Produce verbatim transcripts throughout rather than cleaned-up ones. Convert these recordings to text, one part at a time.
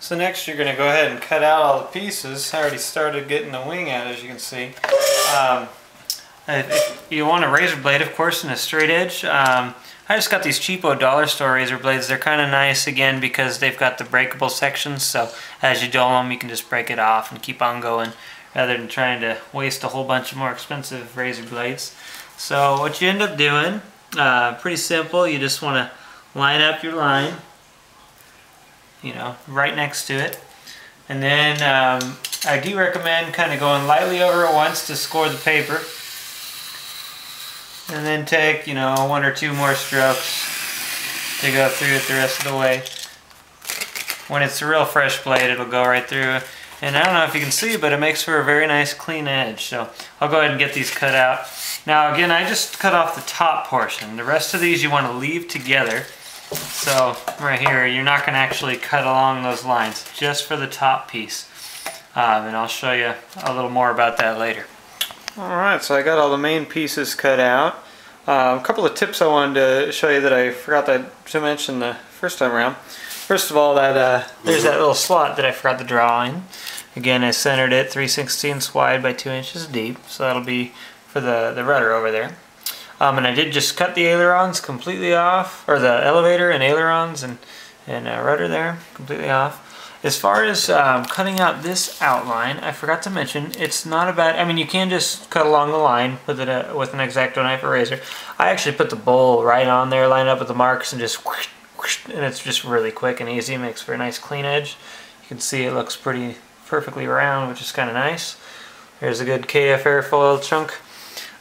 So next you're going to go ahead and cut out all the pieces. I already started getting the wing out, as you can see. Um, if you want a razor blade, of course, and a straight edge. Um, I just got these cheapo dollar store razor blades. They're kind of nice, again, because they've got the breakable sections, so as you dull them you can just break it off and keep on going rather than trying to waste a whole bunch of more expensive razor blades. So what you end up doing, uh, pretty simple, you just want to line up your line, you know, right next to it. And then um, I do recommend kind of going lightly over it once to score the paper. And then take, you know, one or two more strokes to go through it the rest of the way. When it's a real fresh blade, it'll go right through. And I don't know if you can see, but it makes for a very nice clean edge. So I'll go ahead and get these cut out. Now again, I just cut off the top portion. The rest of these you want to leave together. So right here, you're not going to actually cut along those lines, just for the top piece. Um, and I'll show you a little more about that later. Alright, so I got all the main pieces cut out. Um, a couple of tips I wanted to show you that I forgot to, to mention the first time around. First of all, that uh, there's that little slot that I forgot to draw in. Again, I centered it three sixteenths wide by two inches deep, so that'll be for the, the rudder over there. Um, and I did just cut the ailerons completely off, or the elevator and ailerons and, and uh, rudder there, completely off. As far as um, cutting out this outline, I forgot to mention, it's not a bad, I mean, you can just cut along the line with, it, uh, with an X-Acto knife or razor. I actually put the bowl right on there, line up with the marks, and just whoosh, whoosh, and it's just really quick and easy. It makes for a nice clean edge. You can see it looks pretty perfectly round, which is kind of nice. There's a good K F airfoil chunk.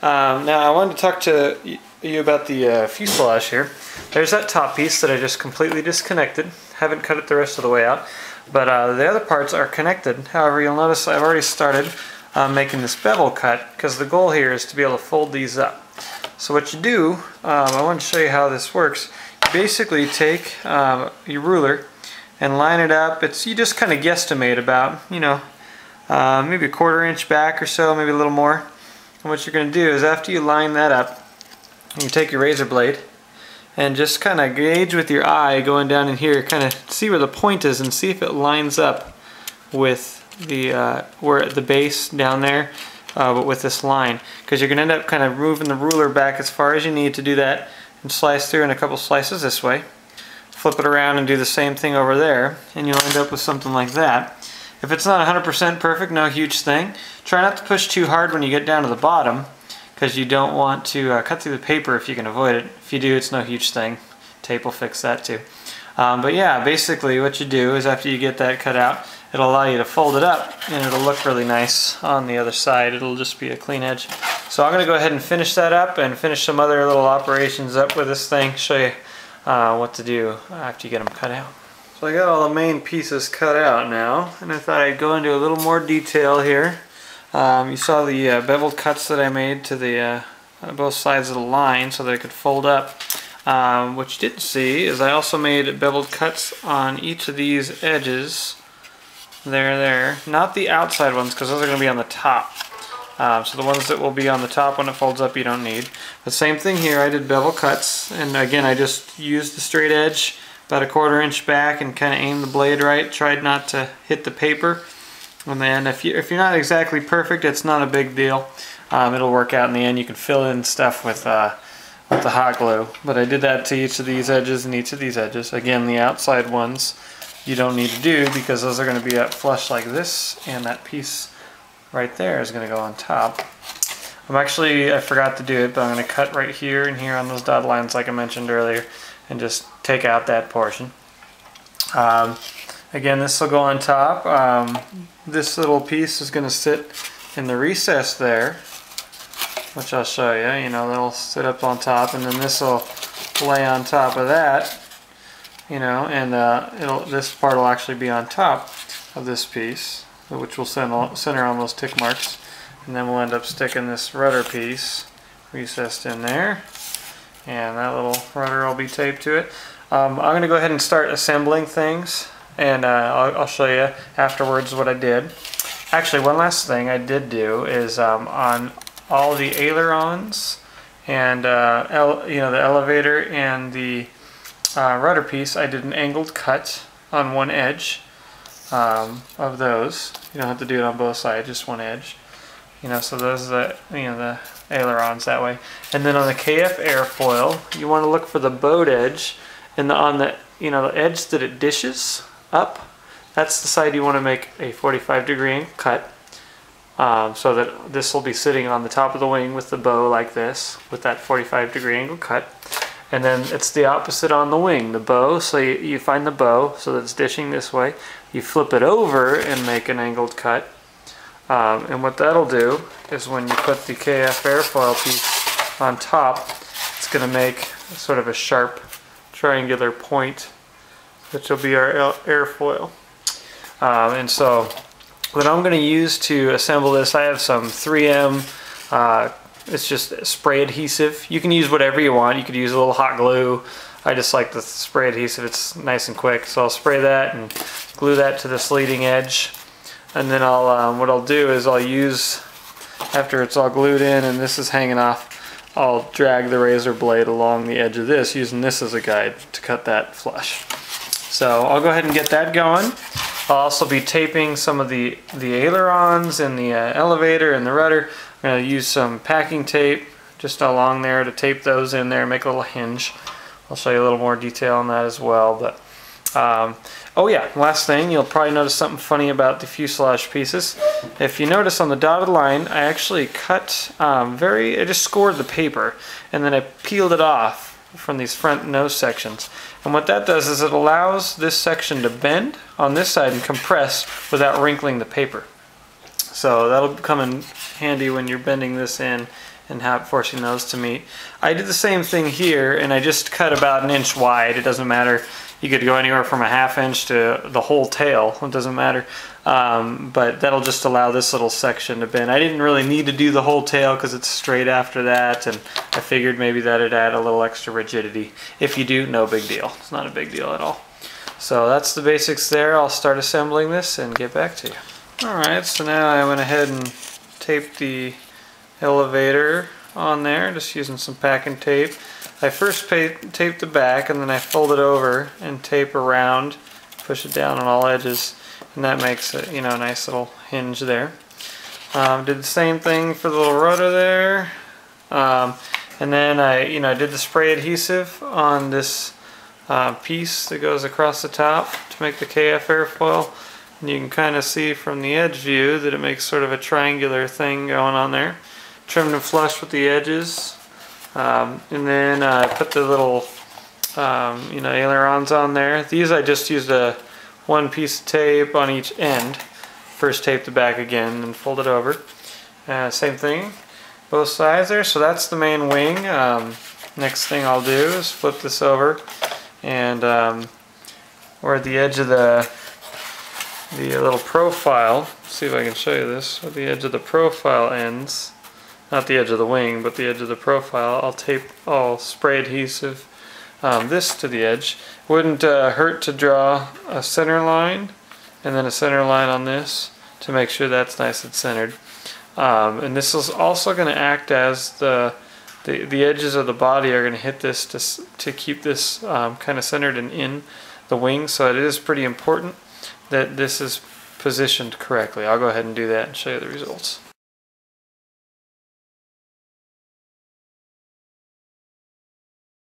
Um, now I wanted to talk to you about the uh, fuselage here. There's that top piece that I just completely disconnected. Haven't cut it the rest of the way out, but uh, the other parts are connected. However, you'll notice I've already started uh, making this bevel cut, because the goal here is to be able to fold these up. So what you do, um, I want to show you how this works. You basically take um, your ruler and line it up. It's, you just kind of guesstimate about, you know, uh, maybe a quarter inch back or so, maybe a little more. And what you're going to do is, after you line that up, you take your razor blade and just kind of gauge with your eye going down in here, kind of see where the point is and see if it lines up with the uh, where the base down there, uh, but with this line, because you're going to end up kind of moving the ruler back as far as you need to do that, and slice through in a couple slices this way. Flip it around and do the same thing over there, and you'll end up with something like that. If it's not one hundred percent perfect, no huge thing. Try not to push too hard when you get down to the bottom, because you don't want to uh, cut through the paper if you can avoid it. If you do, it's no huge thing. Tape will fix that too. Um, but yeah, basically what you do is, after you get that cut out, it'll allow you to fold it up, and it'll look really nice on the other side. It'll just be a clean edge. So I'm going to go ahead and finish that up and finish some other little operations up with this thing, show you uh, what to do after you get them cut out. So I got all the main pieces cut out now, and I thought I'd go into a little more detail here. Um, you saw the uh, beveled cuts that I made to the uh, on both sides of the line so that it could fold up. Um, what you didn't see is I also made beveled cuts on each of these edges. There, there. Not the outside ones, because those are going to be on the top. Um, so the ones that will be on the top when it folds up you don't need. The same thing here, I did bevel cuts, and again I just used the straight edge, about a quarter inch back, and kind of aim the blade right. Tried not to hit the paper. And then if, you, if you're not exactly perfect, it's not a big deal. Um, it'll work out in the end. You can fill in stuff with, uh, with the hot glue. But I did that to each of these edges and each of these edges. Again, the outside ones you don't need to do, because those are going to be up flush like this, and that piece right there is going to go on top. I'm actually, I forgot to do it, but I'm going to cut right here and here on those dotted lines like I mentioned earlier, and just take out that portion. Um, again, this will go on top. Um, this little piece is going to sit in the recess there, which I'll show you. You know, that'll sit up on top, and then this will lay on top of that. You know, and uh, it'll, this part will actually be on top of this piece. which will center on those tick marks, and then we'll end up sticking this rudder piece recessed in there, and that little rudder will be taped to it. Um, I'm going to go ahead and start assembling things, and uh, I'll, I'll show you afterwards what I did. Actually, one last thing I did do is um, on all the ailerons and uh, ele you know the elevator and the uh, rudder piece, I did an angled cut on one edge um, of those. You don't have to do it on both sides, just one edge. You know, so those are the you know the ailerons that way. And then on the K F airfoil, you want to look for the boat edge, and the, on the you know the edge that it dishes up. That's the side you want to make a forty-five degree cut, um, so that this will be sitting on the top of the wing with the bow like this, with that forty-five degree angle cut. And then it's the opposite on the wing, the bow, so you, you find the bow, so that it's dishing this way. You flip it over and make an angled cut, um, and what that'll do is when you put the K F airfoil piece on top, it's going to make sort of a sharp triangular point, which will be our airfoil. Um, and so what I'm going to use to assemble this, I have some three M, uh, it's just spray adhesive. You can use whatever you want. You could use a little hot glue. I just like the spray adhesive. It's nice and quick. So I'll spray that and glue that to this leading edge. And then I'll, um, what I'll do is I'll use, after it's all glued in and this is hanging off, I'll drag the razor blade along the edge of this, using this as a guide to cut that flush. So I'll go ahead and get that going. I'll also be taping some of the, the ailerons and the uh, elevator and the rudder. I'm going to use some packing tape just along there to tape those in there and make a little hinge. I'll show you a little more detail on that as well. But um, oh yeah, last thing, you'll probably notice something funny about the fuselage pieces. If you notice on the dotted line, I actually cut um, very, I just scored the paper and then I peeled it off from these front nose sections. And what that does is it allows this section to bend on this side and compress without wrinkling the paper. So that'll come in handy when you're bending this in and have, forcing those to meet. I did the same thing here, and I just cut about an inch wide. It doesn't matter. You could go anywhere from a half inch to the whole tail. It doesn't matter. Um, but that'll just allow this little section to bend. I didn't really need to do the whole tail because it's straight after that, and I figured maybe that'd add a little extra rigidity. If you do, no big deal. It's not a big deal at all. So that's the basics there. I'll start assembling this and get back to you. Alright, so now I went ahead and taped the elevator on there, just using some packing tape. I first taped the back, and then I fold it over and tape around, push it down on all edges, and that makes it, you know, a nice little hinge there. Um, did the same thing for the little rudder there, um, and then I, you know, I did the spray adhesive on this uh, piece that goes across the top to make the K F airfoil. And you can kind of see from the edge view that it makes sort of a triangular thing going on there. Trimmed and flush with the edges. Um, and then I uh, put the little um, you know ailerons on there. These I just used a one piece of tape on each end. First tape the back again and fold it over. Uh, same thing, both sides there. So that's the main wing. Um, next thing I'll do is flip this over, and um, we're at the edge of the the little profile. Let's see if I can show you this. Where the edge of the profile ends. Not the edge of the wing, but the edge of the profile. I'll tape, I'll spray adhesive um, this to the edge. Wouldn't uh, hurt to draw a center line and then a center line on this to make sure that's nice and centered. Um, and this is also going to act as the, the the edges of the body are going to hit this to, to keep this um, kind of centered and in the wing. So it is pretty important that this is positioned correctly. I'll go ahead and do that and show you the results.